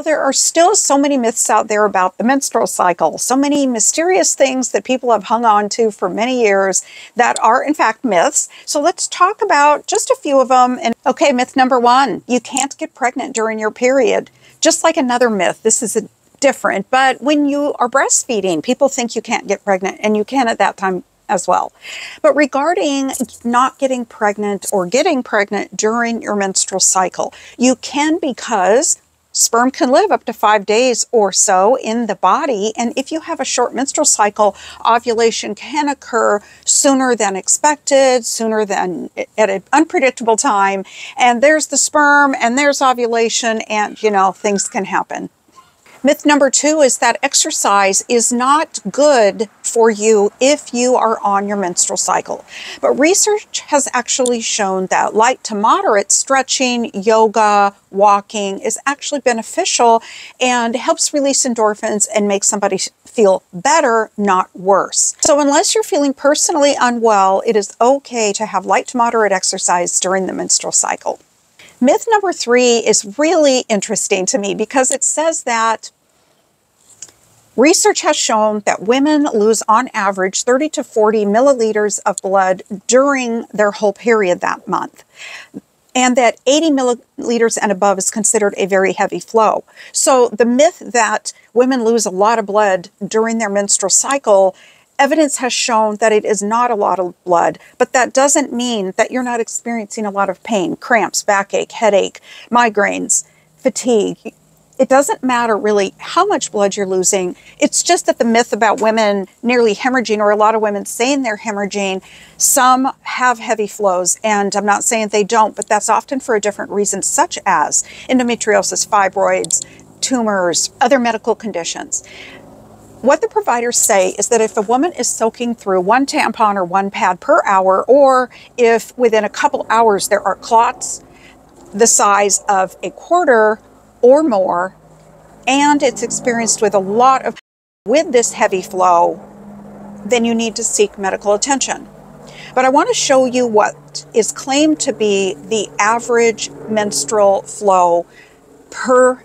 know, there are still so many myths out there about the menstrual cycle, so many mysterious things that people have hung on to for many years that are in fact myths. So let's talk about just a few of them. And okay, myth number one, you can't get pregnant during your period. Just like another myth, this is a different, but when you are breastfeeding, people think you can't get pregnant, and you can at that time as well. But regarding not getting pregnant or getting pregnant during your menstrual cycle, you can, because sperm can live up to 5 days or so in the body. And if you have a short menstrual cycle, ovulation can occur sooner than expected, sooner than at an unpredictable time. And there's the sperm and there's ovulation, and you know, things can happen. Myth number two is that exercise is not good for you if you are on your menstrual cycle. But research has actually shown that light to moderate stretching, yoga, walking is actually beneficial and helps release endorphins and make somebody feel better, not worse. So unless you're feeling personally unwell, it is okay to have light to moderate exercise during the menstrual cycle. Myth number three is really interesting to me because it says that research has shown that women lose on average 30 to 40 milliliters of blood during their whole period that month, and that 80 milliliters and above is considered a very heavy flow. So the myth that women lose a lot of blood during their menstrual cycle, evidence has shown that it is not a lot of blood, but that doesn't mean that you're not experiencing a lot of pain, cramps, backache, headache, migraines, fatigue. It doesn't matter really how much blood you're losing. It's just that the myth about women nearly hemorrhaging, or a lot of women saying they're hemorrhaging, some have heavy flows, and I'm not saying they don't, but that's often for a different reason, such as endometriosis, fibroids, tumors, other medical conditions. What the providers say is that if a woman is soaking through one tampon or one pad per hour, or if within a couple hours there are clots the size of a quarter or more, and it's experienced with a lot of, with this heavy flow, then you need to seek medical attention. But I want to show you what is claimed to be the average menstrual flow per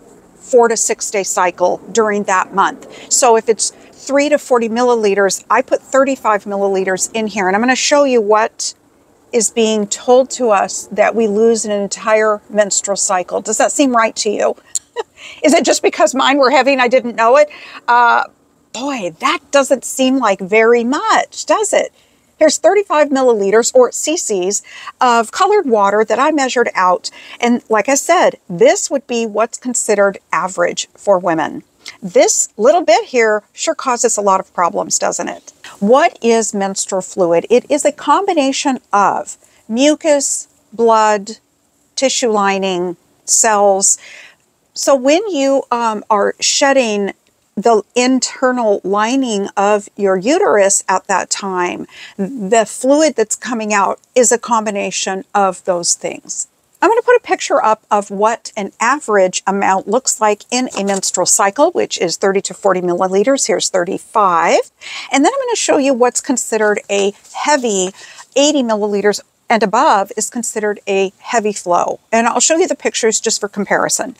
4 to 6 day cycle during that month. So if it's 3 to 40 milliliters, I put 35 milliliters in here, and I'm going to show you what is being told to us that we lose an entire menstrual cycle. Does that seem right to you? Is it just because mine were heavy and I didn't know it? Boy, that doesn't seem like very much, does it? Here's 35 milliliters or cc's of colored water that I measured out. And like I said, this would be what's considered average for women. This little bit here sure causes a lot of problems, doesn't it? What is menstrual fluid? It is a combination of mucus, blood, tissue lining, cells. So when you are shedding the internal lining of your uterus at that time, the fluid that's coming out is a combination of those things. I'm going to put a picture up of what an average amount looks like in a menstrual cycle, which is 30 to 40 milliliters. Here's 35. And then I'm going to show you what's considered a heavy. 80 milliliters and above is considered a heavy flow. And I'll show you the pictures just for comparison.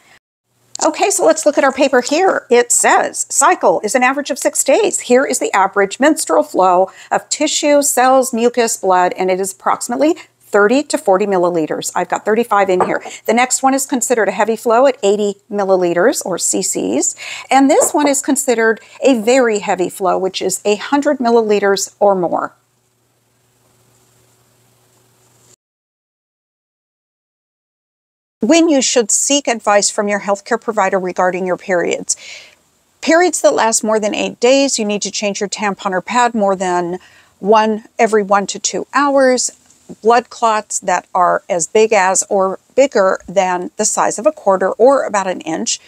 Okay, so let's look at our paper here. It says cycle is an average of 6 days. Here is the average menstrual flow of tissue, cells, mucus, blood, and it is approximately 30 to 40 milliliters. I've got 35 in here. The next one is considered a heavy flow at 80 milliliters or cc's. And this one is considered a very heavy flow, which is 100 milliliters or more. When you should seek advice from your healthcare provider regarding your periods. Periods that last more than 8 days, you need to change your tampon or pad more than every 1 to 2 hours. Blood clots that are as big as or bigger than the size of a quarter or about an inch.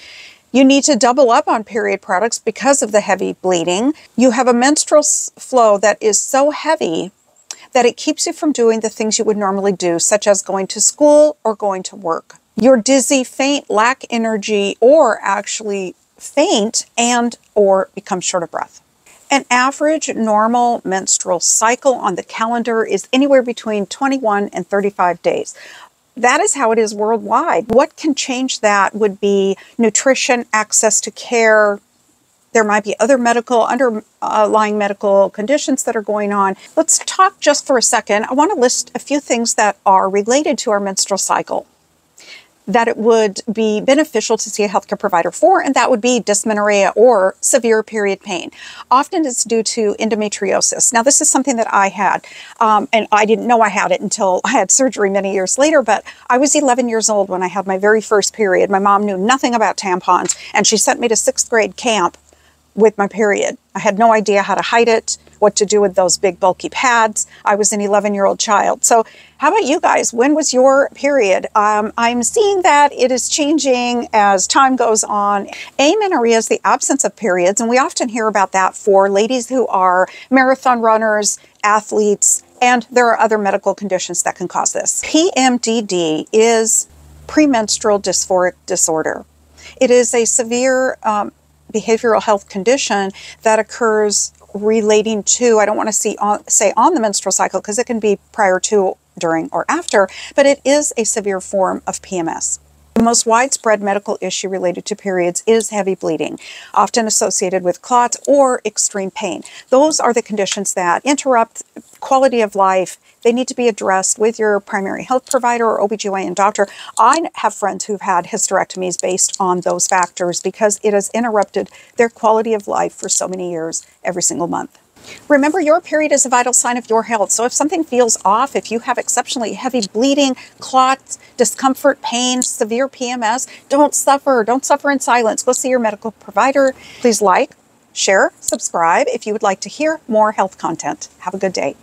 You need to double up on period products because of the heavy bleeding. You have a menstrual flow that is so heavy that it keeps you from doing the things you would normally do, such as going to school or going to work. You're dizzy, faint, lack energy, or actually faint and or become short of breath. An average normal menstrual cycle on the calendar is anywhere between 21 and 35 days. that is how it is worldwide. What can change that would be nutrition, access to care. There might be other medical, underlying medical conditions that are going on. Let's talk just for a second. I want to list a few things that are related to our menstrual cycle that it would be beneficial to see a healthcare provider for, and that would be dysmenorrhea or severe period pain. Often it's due to endometriosis. Now, this is something that I had, and I didn't know I had it until I had surgery many years later, but I was 11 years old when I had my very first period. My mom knew nothing about tampons, and she sent me to 6th grade camp with my period. I had no idea how to hide it, what to do with those big bulky pads. I was an 11-year-old child. So how about you guys? When was your period? I'm seeing that it is changing as time goes on. Amenorrhea is the absence of periods, and we often hear about that for ladies who are marathon runners, athletes, and there are other medical conditions that can cause this. PMDD is premenstrual dysphoric disorder. It is a severe behavioral health condition that occurs relating to, I don't want to say on the menstrual cycle, because it can be prior to, during, or after, but it is a severe form of PMS. The most widespread medical issue related to periods is heavy bleeding, often associated with clots or extreme pain. Those are the conditions that interrupt quality of life. They need to be addressed with your primary health provider or OBGYN doctor. I have friends who've had hysterectomies based on those factors because it has interrupted their quality of life for so many years, every single month. Remember, your period is a vital sign of your health. So if something feels off, if you have exceptionally heavy bleeding, clots, discomfort, pain, severe PMS, don't suffer. Don't suffer in silence. Go see your medical provider. Please like, share, subscribe if you would like to hear more health content. Have a good day.